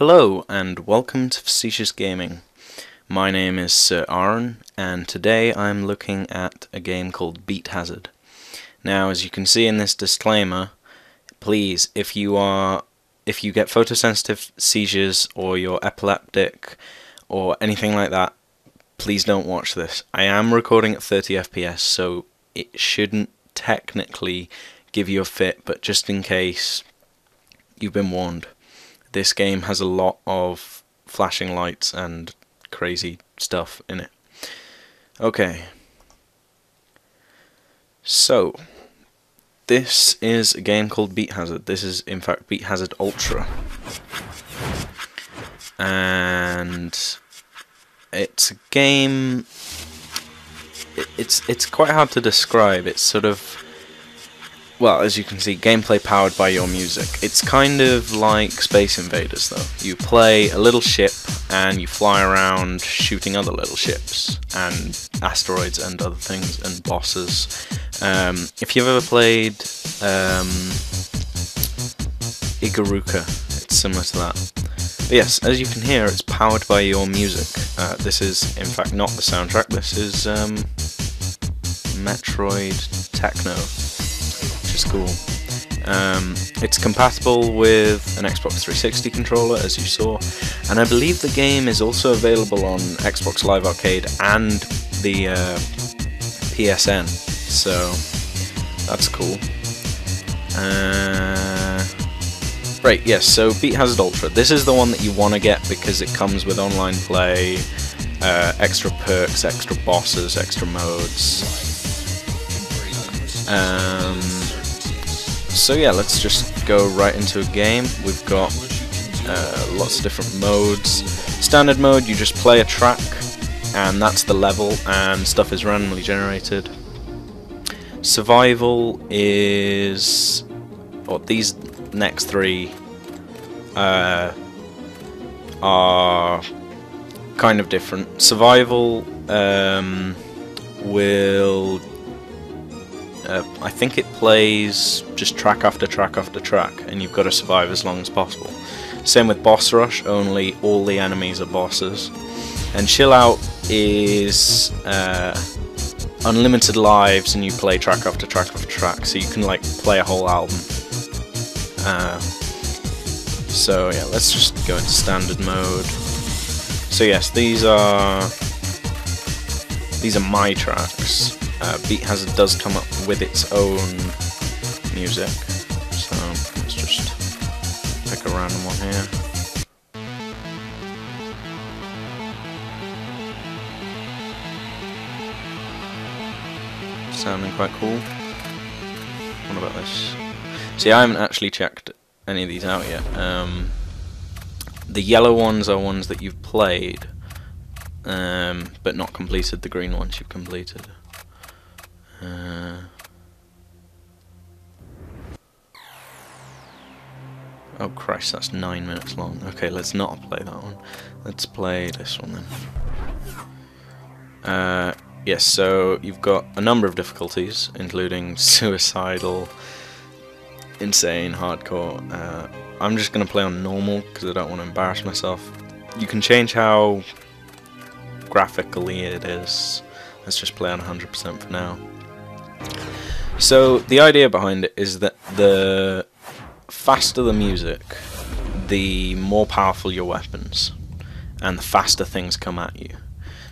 Hello and welcome to Facetious Gaming. My name is Sir Aaron and today I'm looking at a game called Beat Hazard. Now as you can see in this disclaimer, please, if you get photosensitive seizures or you're epileptic or anything like that, please don't watch this. I am recording at 30 FPS, so it shouldn't technically give you a fit, but just in case, you've been warned. This game has a lot of flashing lights and crazy stuff in it. Okay. So, this is a game called Beat Hazard. This is, in fact, Beat Hazard Ultra. And it's a game... It's quite hard to describe. It's sort of... Well, as you can see, gameplay powered by your music. It's kind of like Space Invaders, though. You play a little ship, and you fly around shooting other little ships, and asteroids and other things, and bosses. If you've ever played Ikaruga, it's similar to that. But yes, as you can hear, it's powered by your music. This is, in fact, not the soundtrack. This is Metroid Techno. Cool. It's compatible with an Xbox 360 controller, as you saw, and I believe the game is also available on Xbox Live Arcade and the PSN, so that's cool. Right, yes, so Beat Hazard Ultra. This is the one that you want to get because it comes with online play, extra perks, extra bosses, extra modes. So yeah, let's just go right into a game. We've got lots of different modes. Standard mode, you just play a track, and that's the level, and stuff is randomly generated. Survival is... Well, these next three are kind of different. Survival will... I think it plays just track after track after track, and you've got to survive as long as possible. Same with Boss Rush, only all the enemies are bosses. And Chill Out is unlimited lives, and you play track after track after track, so you can like play a whole album. So yeah, let's just go into standard mode. So yes, these are my tracks. Beat Hazard does come up with its own music, so let's just pick a random one here. Sounding quite cool. What about this? See, I haven't actually checked any of these out yet. The yellow ones are ones that you've played, but not completed. The green ones you've completed. Oh Christ, that's 9 minutes long. Okay, let's not play that one. Let's play this one then. Yes, so you've got a number of difficulties, including suicidal, insane, hardcore. I'm just going to play on normal because I don't want to embarrass myself. You can change how graphically it is. Let's just play on 100% for now. So the idea behind it is that the faster the music, the more powerful your weapons, and the faster things come at you.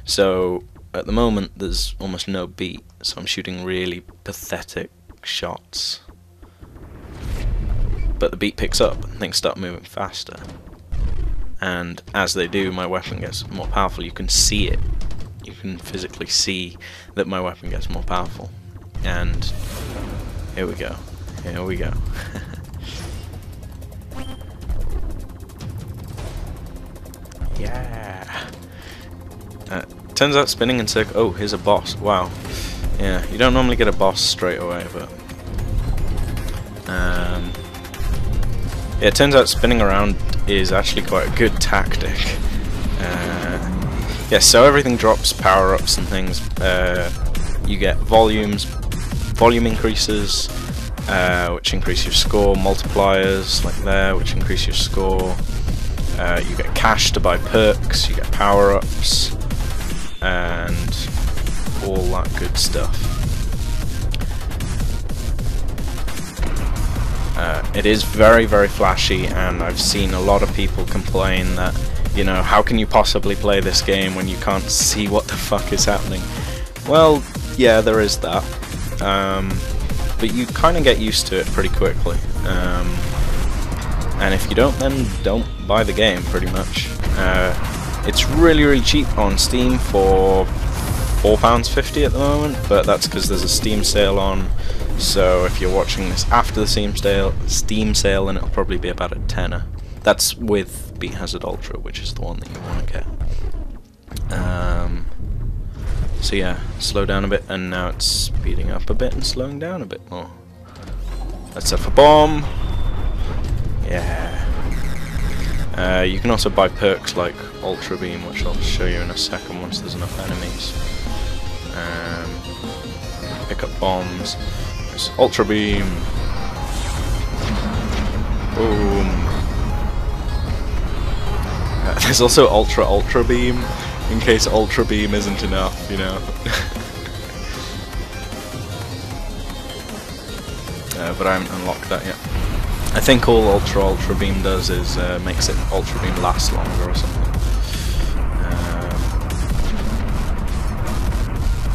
So at the moment there's almost no beat, so I'm shooting really pathetic shots. But the beat picks up and things start moving faster. And as they do, my weapon gets more powerful. You can see it. You can physically see that my weapon gets more powerful. And here we go. Here we go. Yeah. Turns out spinning and circle. Oh, here's a boss. Wow. Yeah, you don't normally get a boss straight away, but yeah, it turns out spinning around is actually quite a good tactic. Yes, so everything drops, power-ups and things. You get volume increases, which increase your score, multipliers, like there, which increase your score, You get cash to buy perks, you get power-ups, and all that good stuff. It is very, very flashy, and I've seen a lot of people complain that, you know, how can you possibly play this game when you can't see what the fuck is happening? Well, yeah, there is that. But you kind of get used to it pretty quickly. And if you don't, then don't buy the game, pretty much. It's really, really cheap on Steam for £4.50 at the moment, but that's because there's a Steam sale on. So if you're watching this after the Steam sale, then it'll probably be about a tenner. That's with Beat Hazard Ultra, which is the one that you want to get. So yeah, slow down a bit, and now it's speeding up a bit and slowing down a bit more. Let's have a bomb. Yeah. You can also buy perks like Ultra Beam, which I'll show you in a second once there's enough enemies. Pick up bombs. There's Ultra Beam. Boom. There's also Ultra Ultra Beam, in case Ultra Beam isn't enough, you know. But I haven't unlocked that yet. I think all Ultra Ultra Beam does is makes it Ultra Beam last longer or something.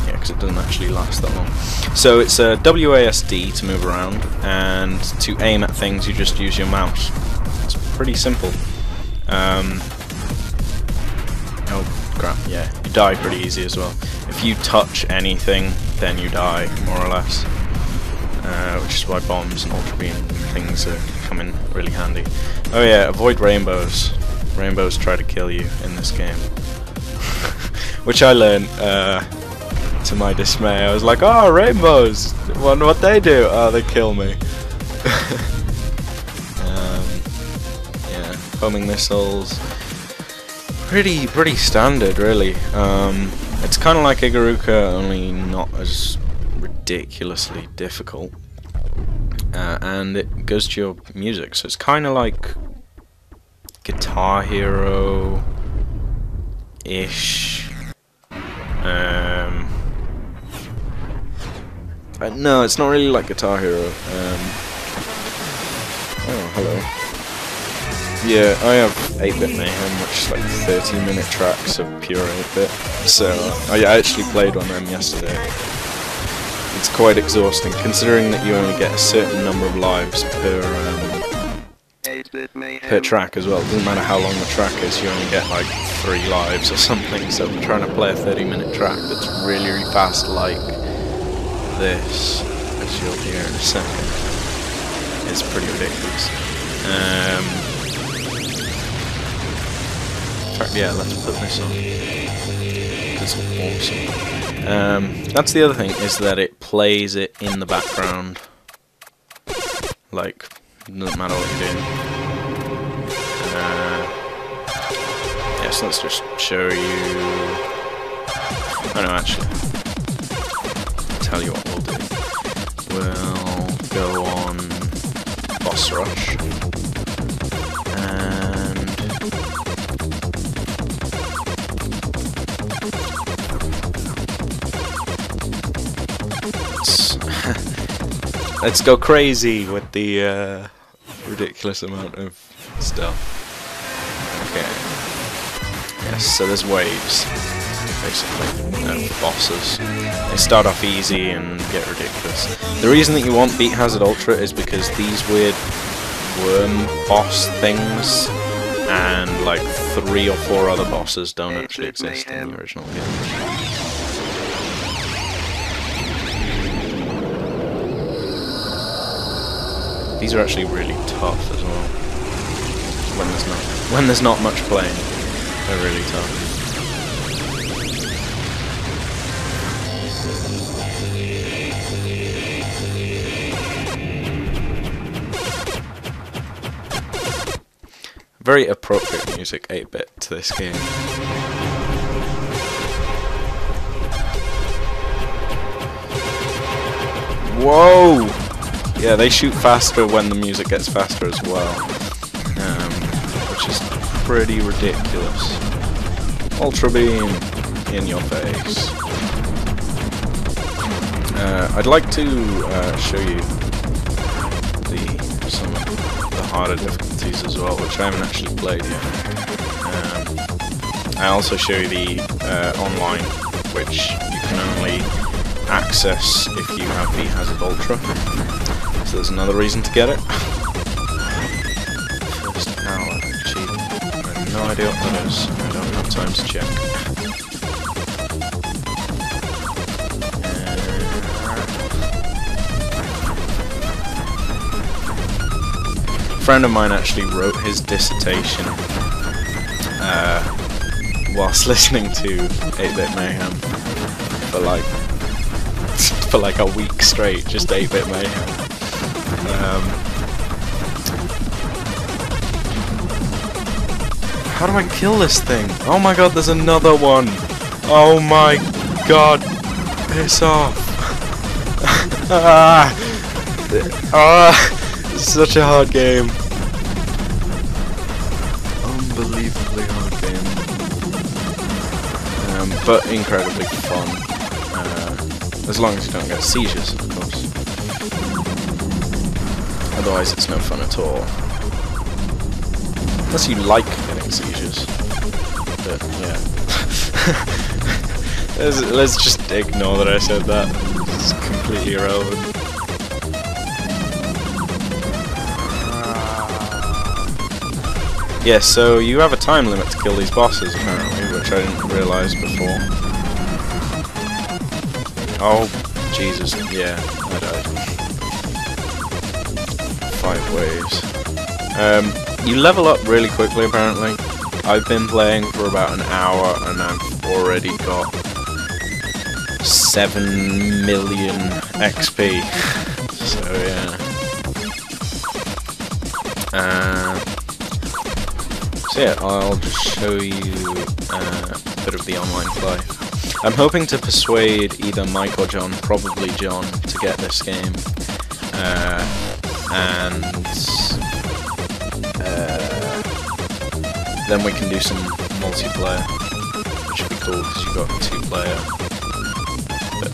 Yeah, because it doesn't actually last that long. So it's a WASD to move around, and to aim at things you just use your mouse. It's pretty simple. Oh crap, yeah, you die pretty easy as well. If you touch anything, then you die, more or less. Which is why bombs and Ultra Beam things come in really handy. Oh yeah, avoid rainbows. Rainbows try to kill you in this game. Which I learned to my dismay. I was like, oh, rainbows! Wonder what they do. Oh, they kill me. Yeah, homing missiles. Pretty standard, really. It's kind of like Ikaruga, only not as ridiculously difficult, and it goes to your music, so it's kind of like Guitar Hero ish. No, it's not really like Guitar Hero. Oh, hello. Yeah, I have 8-bit mayhem, which is like 30-minute tracks of pure 8-bit. So I actually played one of them yesterday. It's quite exhausting, considering that you only get a certain number of lives per track as well. It doesn't matter how long the track is, you only get like 3 lives or something. So I'm trying to play a 30-minute track that's really, really fast, like this, as you'll hear in a second. It's pretty ridiculous. Yeah, let's put this on. That's awesome. That's the other thing, is that it plays it in the background. Like, doesn't matter what you're doing. Yeah, so let's just show you. Oh no, actually. I'll tell you what we'll do. We'll go on Boss Rush. Let's go crazy with the ridiculous amount of stuff. Okay. Yes, so there's waves, basically, bosses. They start off easy and get ridiculous. The reason that you want Beat Hazard Ultra is because these weird worm boss things and like 3 or 4 other bosses don't actually exist in the original game. These are actually really tough as well. When there's not much playing, they're really tough. Very appropriate music, 8-bit, to this game. Whoa! Yeah, they shoot faster when the music gets faster as well, which is pretty ridiculous. Ultra Beam in your face. I'd like to show you some of the harder difficulties as well, which I haven't actually played yet. I also show you the online, which you can only access if you have Beat Hazard Ultra. So there's another reason to get it. First hour achievement. I have no idea what that is. I don't have time to check. A friend of mine actually wrote his dissertation whilst listening to 8-bit mayhem for like a week straight, just 8-bit mayhem. How do I kill this thing? Oh my god, there's another one! Oh my god! Piss off! This is such a hard game. Unbelievably hard game. But incredibly fun. As long as you don't get seizures, of course. Otherwise it's no fun at all. Unless you like getting seizures. But, yeah. let's just ignore that I said that. It's completely irrelevant. Yeah, so you have a time limit to kill these bosses, apparently, which I didn't realise before. Oh, Jesus, yeah, I died. 5 waves. You level up really quickly, apparently. I've been playing for about an hour, and I've already got 7 million XP. So, yeah. So yeah, I'll just show you a bit of the online play. I'm hoping to persuade either Mike or John, probably John, to get this game. Then we can do some multiplayer, which would be cool because you've got 2-player. But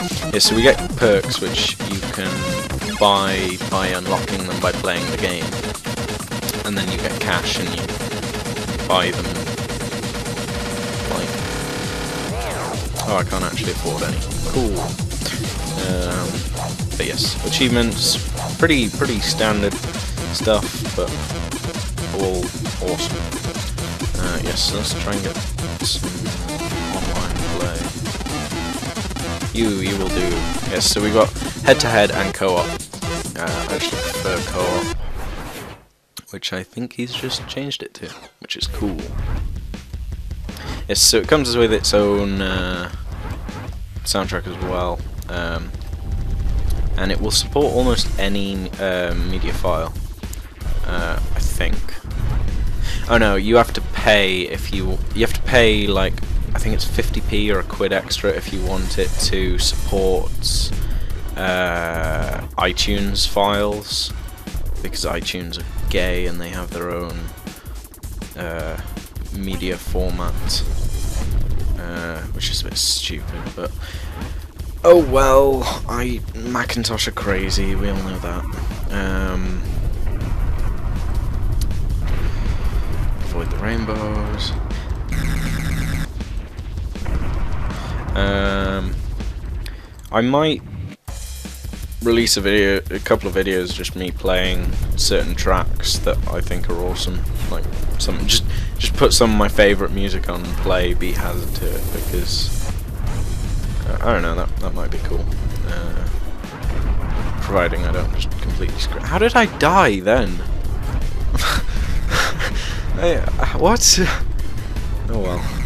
yes. Yeah, so we get perks which you can by unlocking them by playing the game, and then you get cash and you buy them. Like, oh, I can't actually afford any. Cool. But yes, achievements, pretty standard stuff, but all awesome. Yes, so let's try and get some online play. You will do. Yes, so we got head-to-head and co-op. I actually prefer co-op, which I think he's just changed it to, which is cool. Yes, so it comes with its own soundtrack as well, and it will support almost any media file, I think. Oh no, you have to pay if you have to pay, like, I think it's 50p or a quid extra if you want it to support iTunes files, because iTunes are gay and they have their own media format, which is a bit stupid, but oh well, Macintosh are crazy, we all know that. Avoid the rainbows. I might release a couple of videos, just me playing certain tracks that I think are awesome. Like some, just put some of my favourite music on and play Beat Hazard to it, because I don't know, that might be cool. Providing I don't just completely screw. How did I die then? What? Oh well.